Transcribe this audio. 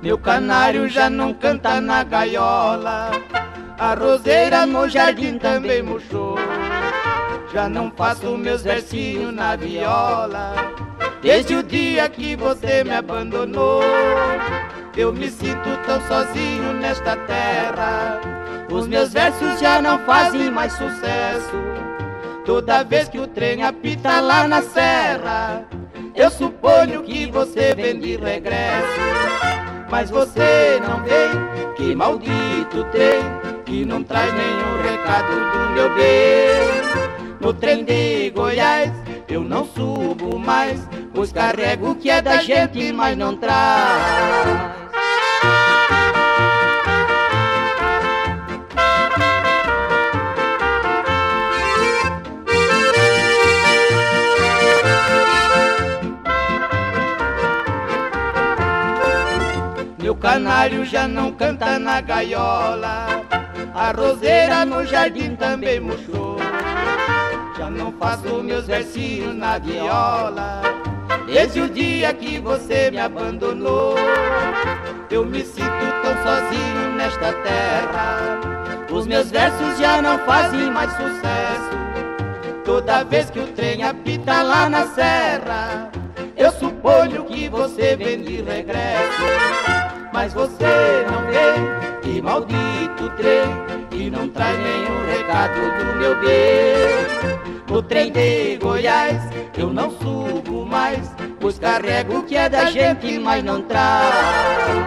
Meu canário já não canta na gaiola, a roseira no jardim também murchou. Já não faço meus versinhos na viola, desde o dia que você me abandonou. Eu me sinto tão sozinho nesta terra, os meus versos já não fazem mais sucesso. Toda vez que o trem apita lá na serra, eu suponho que você vem de regresso. Mas você não vem, que maldito trem, que não traz nenhum recado do meu bem. No trem de Goiás eu não subo mais, pois carrego o que é da gente, mas não traz. Meu canário já não canta na gaiola, a roseira no jardim também murchou. Já não faço meus versinhos na viola, desde o dia que você me abandonou. Eu me sinto tão sozinho nesta terra, os meus versos já não fazem mais sucesso. Toda vez que o trem apita lá na serra, eu suponho que você vem de regresso. Mas você não vem, que maldito trem, que não traz nenhum recado do meu bem. No trem de Goiás eu não subo mais, pois carrego o que é da gente, mas não traz.